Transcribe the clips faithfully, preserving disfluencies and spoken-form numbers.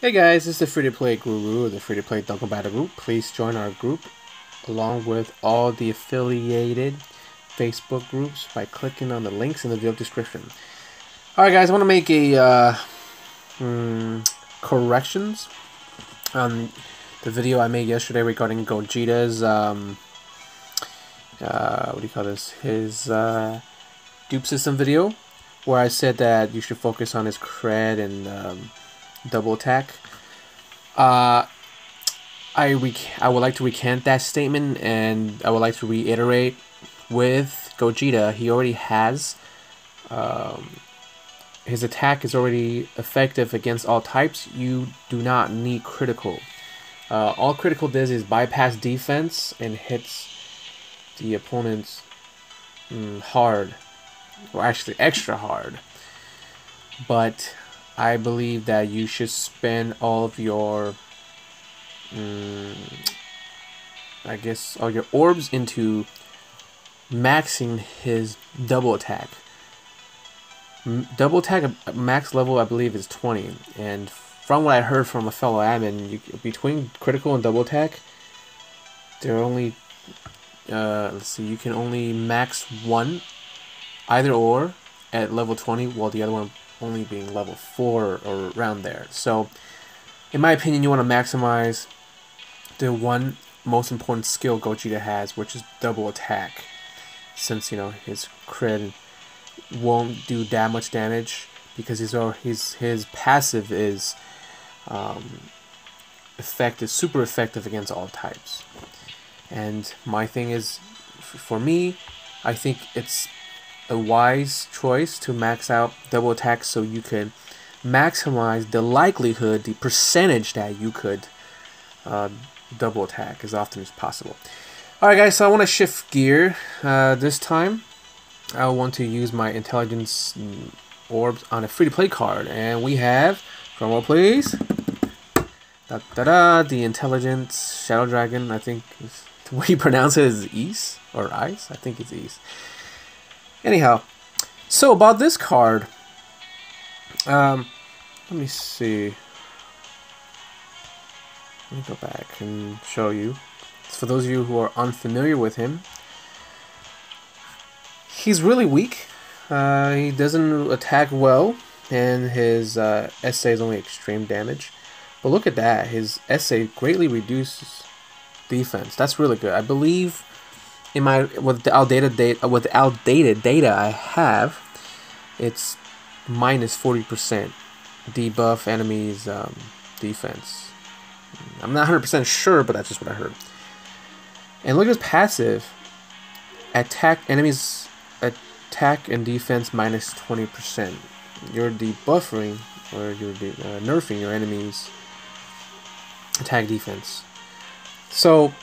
Hey guys, this is the free-to-play guru of the free-to-play Dokkan Battle group. Please join our group along with all the affiliated Facebook groups by clicking on the links in the video description. Alright guys, I want to make a uh, um, corrections on the video I made yesterday regarding Gogeta's um, uh, what do you call this? His uh, dupe system video, where I said that you should focus on his cred and um, double attack. Uh, I rec I would like to recant that statement, and I would like to reiterate with Gogeta, he already has um, his attack is already effective against all types. You do not need critical. Uh, all critical does is bypass defense and hits the opponents mm, hard, or actually extra hard. But I believe that you should spend all of your, um, I guess, all your orbs into maxing his double attack. M double attack at max level, I believe, is twenty. And from what I heard from a fellow admin, you, between critical and double attack, there are only, uh, let's see, you can only max one, either or, at level twenty, while the other one only being level four or around there. So in my opinion, you want to maximize the one most important skill Gogeta has, which is double attack, since, you know, his crit won't do that much damage because his his, his passive is um, effective, super effective against all types. And my thing is, for me, I think it's a wise choice to max out double attack so you can maximize the likelihood, the percentage that you could uh, double attack as often as possible. Alright guys, so I want to shift gear uh, this time. I want to use my intelligence orbs on a free-to-play card, and we have, drumroll please, da, da, da, the intelligence shadow dragon. I think the way you pronounce it is Eis, or Eis, I think it's Eis. Anyhow, so about this card, um, let me see, let me go back and show you. For those of you who are unfamiliar with him, he's really weak, uh, he doesn't attack well, and his uh, S A is only extreme damage. But look at that, his S A greatly reduces defense. That's really good. I believe, in my, with the outdated data, with the outdated data I have, it's minus forty percent debuff enemies um, defense. I'm not hundred percent sure, but that's just what I heard. And look at his passive: attack enemies, attack and defense minus twenty percent. You're debuffering, or you're de uh, nerfing your enemies' attack defense. So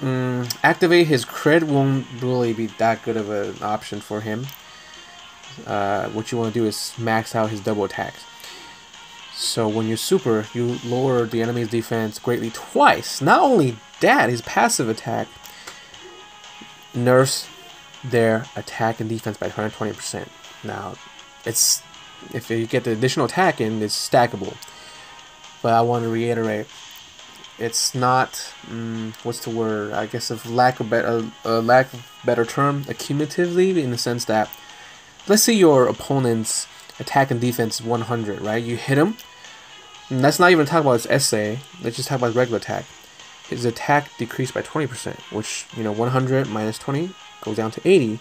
Mm, activate his crit won't really be that good of an option for him. Uh, what you want to do is max out his double attacks. So when you're super, you lower the enemy's defense greatly twice. Not only that, his passive attack nerfs their attack and defense by one hundred twenty percent. Now, it's, if you get the additional attack in, it's stackable. But I want to reiterate, it's not, um, what's the word, I guess, of lack of better, uh, lack of better term, accumulatively, in the sense that, let's say your opponent's attack and defense is one hundred, right? You hit him, and let's not even talk about his S A, let's just talk about his regular attack. His attack decreased by twenty percent, which, you know, one hundred minus twenty goes down to eighty,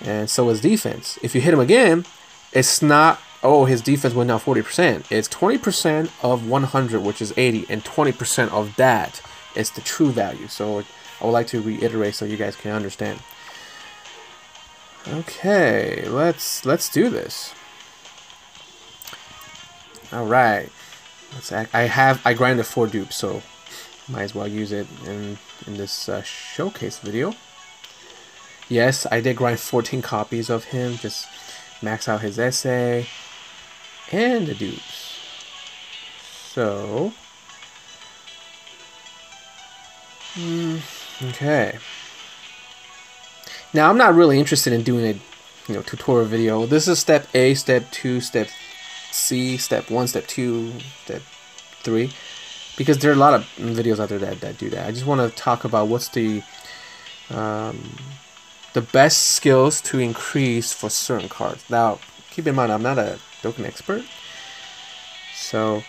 and so is defense. If you hit him again, it's not, oh, his defense went down forty percent. It's twenty percent of one hundred, which is eighty, and twenty percent of that is the true value. So I would like to reiterate so you guys can understand. Okay, let's let's do this. All right, let's act, I have I grinded four dupes, so might as well use it in in this uh, showcase video. Yes, I did grind fourteen copies of him. Just max out his S A. And the dupes. So, mm, okay. Now I'm not really interested in doing a, you know, tutorial video. This is step A, step two, step C, step one, step two, step three, because there are a lot of videos out there that, that do that. I just want to talk about what's the um, the best skills to increase for certain cards. Now, keep in mind, I'm not a Dokkan expert, so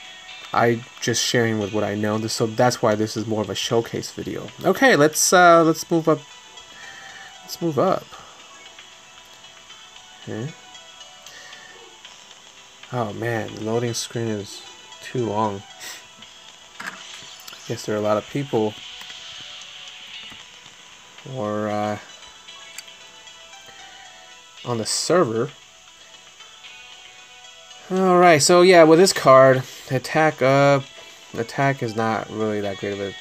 I just sharing with what I know. So that's why this is more of a showcase video. Okay, let's uh, let's move up. Let's move up. Okay. Oh man, the loading screen is too long. I guess there are a lot of people, or uh, on the server. All right, so yeah, with this card, attack up, attack is not really that great of a.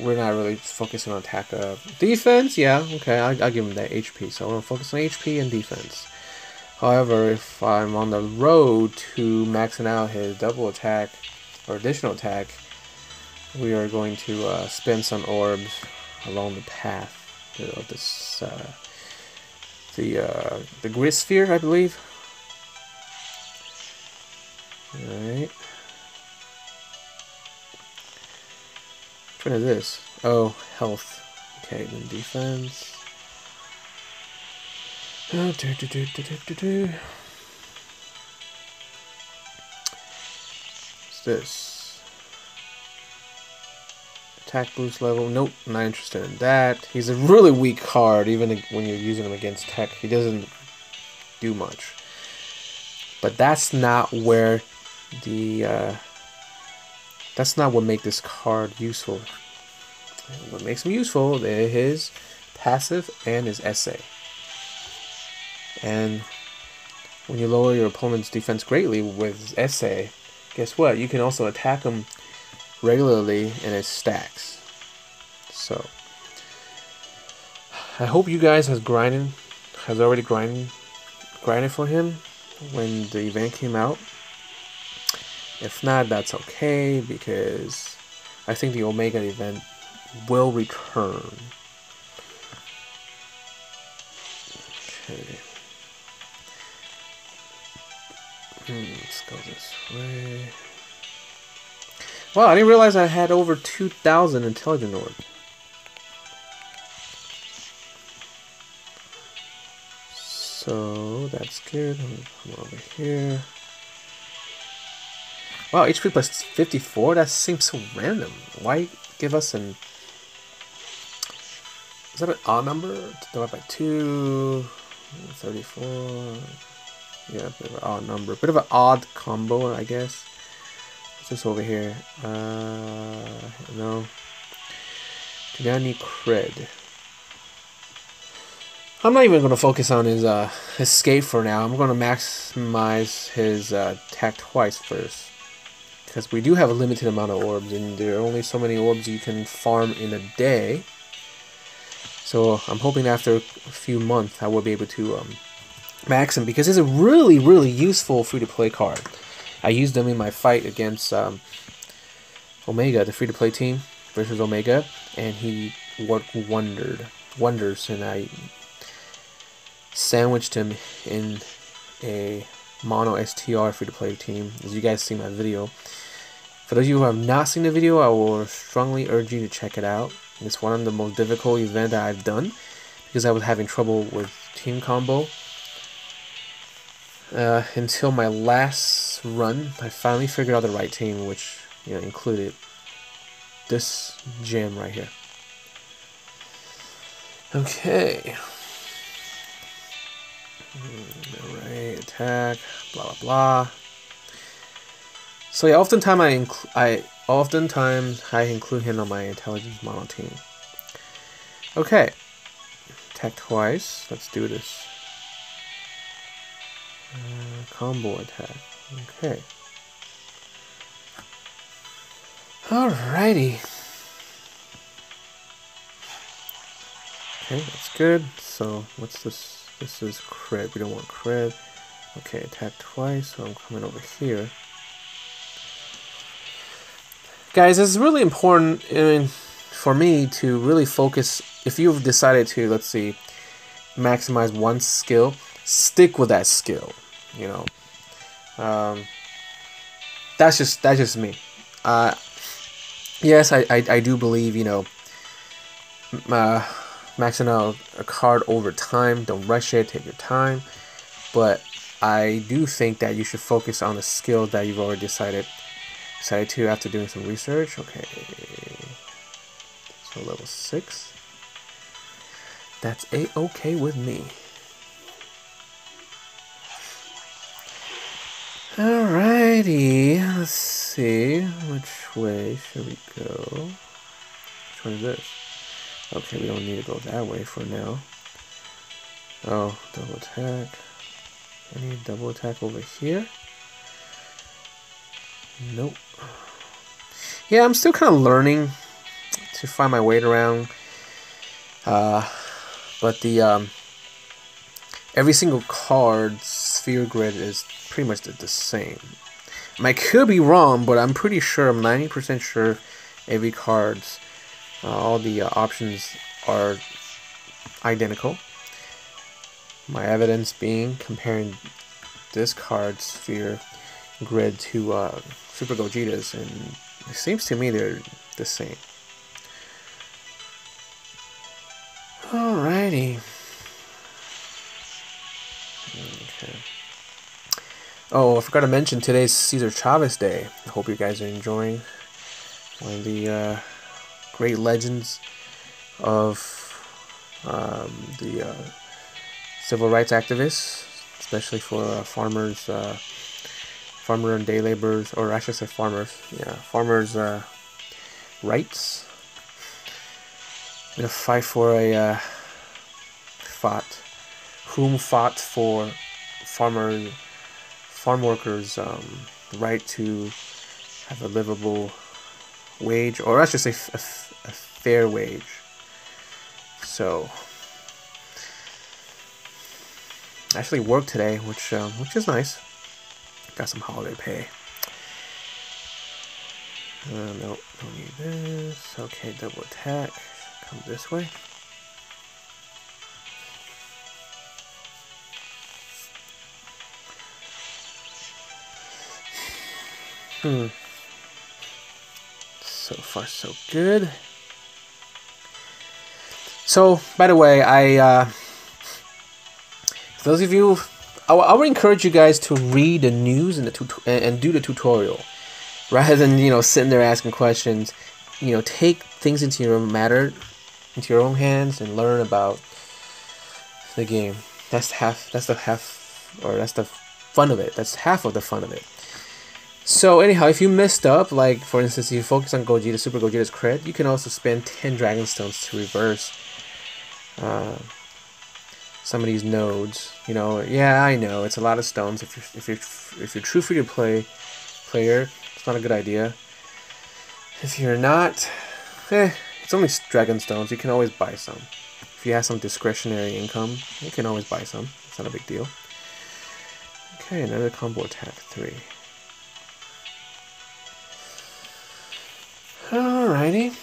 We're not really focusing on attack up. Defense, yeah, okay, I'll, I'll give him that H P. So we'll focus on H P and defense. However, if I'm on the road to maxing out his double attack or additional attack, we are going to uh, spend some orbs along the path of this uh, the uh, the grid sphere, I believe. All right. Which one is this? Oh, health. Okay, then defense. Oh, do, do, do, do, do, do. What's this? Attack boost level. Nope, not interested in that. He's a really weak card, even when you're using him against tech. He doesn't do much. But that's not where the... Uh, that's not what makes this card useful. What makes him useful is his passive and his S A. And when you lower your opponent's defense greatly with his S A, guess what? You can also attack him regularly and it stacks. So I hope you guys has grinded has already grinded grinded for him when the event came out. If not, that's okay, because I think the Omega event will return. Okay. Hmm, let's go this way. Wow, I didn't realize I had over two thousand intelligent orbs. So, that's good. I'm gonna come over here. Wow, H P plus fifty-four? That seems so random. Why give us an... Is that an odd number? Divide by two... thirty-four... Yeah, a bit of an odd number. Bit of an odd combo, I guess. This over here. Uh, no. Do not need cred. I'm not even going to focus on his uh, escape for now. I'm going to maximize his uh, attack twice first, because we do have a limited amount of orbs, and there are only so many orbs you can farm in a day. So I'm hoping after a few months I will be able to um, max him, because it's a really, really useful free-to-play card. I used them in my fight against um, Omega, the free-to-play team versus Omega, and he worked wondered, wonders, and I sandwiched him in a mono S T R free-to-play team, as you guys see my video. For those of you who have not seen the video, I will strongly urge you to check it out. It's one of the most difficult events that I've done, because I was having trouble with team combo. Uh, until my last run, I finally figured out the right team, which, you know, included this gem right here. Okay. Alright, attack, blah blah blah. So yeah, oftentimes I incl I oftentimes I include him on my intelligence model team. Okay. Attack twice. Let's do this. Uh, combo attack. Okay. Alrighty. Okay, that's good. So what's this? This is crit. We don't want crit. Okay, attack twice. So I'm coming over here. Guys, this is really important, I mean, for me to really focus. If you've decided to, let's see, maximize one skill, stick with that skill. You know, Um, that's just that's just me. Uh, yes, I, I I do believe, you know, uh, maxing out a card over time. Don't rush it. Take your time. But I do think that you should focus on the skill that you've already decided decided to after doing some research. Okay, so level six. That's a-okay with me. Alrighty, let's see. Which way should we go? Which one is this? Okay, we don't need to go that way for now. Oh, double attack. I need double attack over here. Nope. Yeah, I'm still kind of learning to find my way around. Uh, but the um, every single card sphere grid is pretty much the, the same. And I could be wrong, but I'm pretty sure. I'm ninety percent sure every card's uh, all the uh, options are identical. My evidence being comparing this card sphere grid to uh, Super Gogeta's, and it seems to me they're the same. Alrighty. Okay. Oh, I forgot to mention today's Caesar Chavez Day. I hope you guys are enjoying one of the uh, great legends of um, the. Uh, civil rights activists, especially for uh, farmers, uh, farmer and day laborers, or I should say farmers, yeah, farmers' uh, rights. In a fight for a uh, fought, whom fought for farmer, farm workers' um, the right to have a livable wage, or I should say f a, f a fair wage. So. Actually worked today, which um, which is nice. Got some holiday pay. Uh, no, don't need this. Okay, double attack. Come this way. Hmm. So far, so good. So, by the way, I. Uh, For those of you, I, I would encourage you guys to read the news and the tut and do the tutorial, rather than you know sitting there asking questions. You know, take things into your matter, into your own hands, and learn about the game. That's half. That's the half, or that's the fun of it. That's half of the fun of it. So anyhow, if you messed up, like for instance, if you focus on Gogeta, Super Gogeta's crit, you can also spend ten Dragonstones to reverse. Uh, Some of these nodes, you know. Yeah, I know it's a lot of stones. If you're if you're if you're true for your play player, it's not a good idea. If you're not, eh, it's only dragon stones. You can always buy some. If you have some discretionary income, you can always buy some. It's not a big deal. Okay, another combo attack three. Alrighty.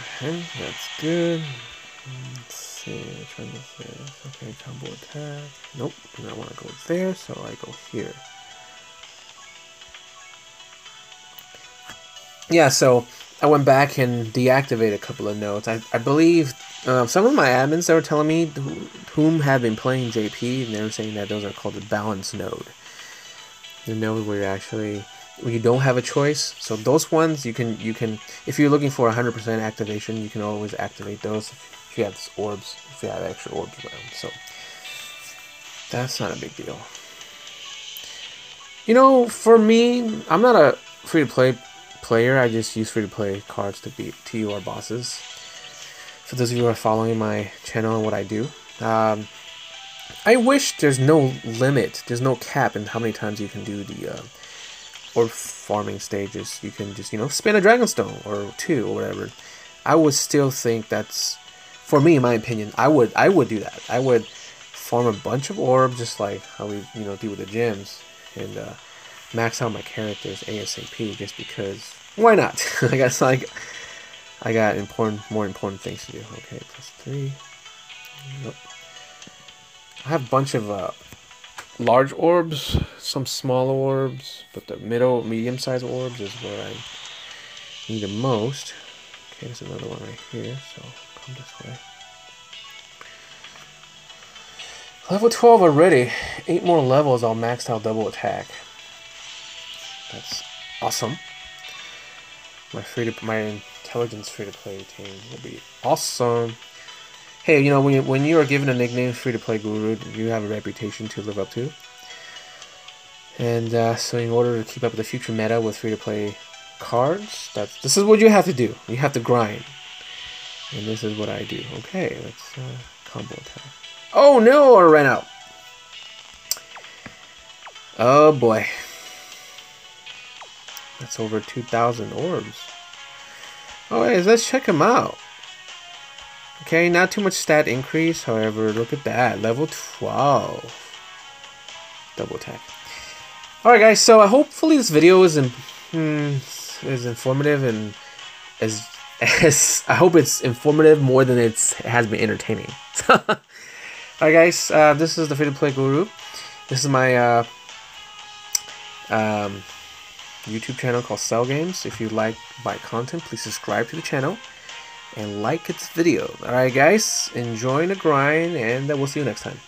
Okay, that's good. Yeah, trying to say okay, combo attack. Nope, and I want to go there, so I go here. Yeah, so I went back and deactivated a couple of nodes. I, I believe uh, some of my admins that were telling me whom had been playing J P, and they were saying that those are called the balance node. The node where you actually where you don't have a choice. So those ones you can you can if you're looking for one hundred percent activation, you can always activate those. If you have orbs, if you have extra orbs around, so that's not a big deal. You know, for me, I'm not a free-to-play player. I just use free-to-play cards to beat T U R bosses. For those of you who are following my channel and what I do, um, I wish there's no limit, there's no cap in how many times you can do the uh, orb farming stages. You can just, you know, spin a Dragonstone or two or whatever. I would still think that's. For me, in my opinion, I would I would do that. I would farm a bunch of orbs, just like how we you know do with the gyms, and uh, max out my characters ASAP. Just because, why not? I got like I got important, more important things to do. Okay, plus three. Nope. I have a bunch of uh, large orbs, some smaller orbs, but the middle, medium-sized orbs is what I need the most. Okay, there's another one right here, so come this way. Level twelve already. Eight more levels, I'll max out double attack. That's awesome. My free to my intelligence free to play team will be awesome. Hey, you know, when you when you are given a nickname, free to play guru, you have a reputation to live up to. And uh, so, in order to keep up with the future meta with free to play cards, that's this is what you have to do. You have to grind, and this is what I do. Okay, let's uh, combo attack. Oh no, I ran out. Oh boy. That's over two thousand orbs. Oh, hey, let's check them out. Okay, not too much stat increase. However, look at that. Level twelve. Double attack. Alright guys, so uh, hopefully this video is, in, mm, is informative and as, as I hope it's informative more than it's, it has been entertaining. Alright guys, uh, this is the Free to Play Guru. This is my uh, um, YouTube channel called Cell Games. If you like my content, please subscribe to the channel and like its video. Alright guys, enjoy the grind, and we'll see you next time.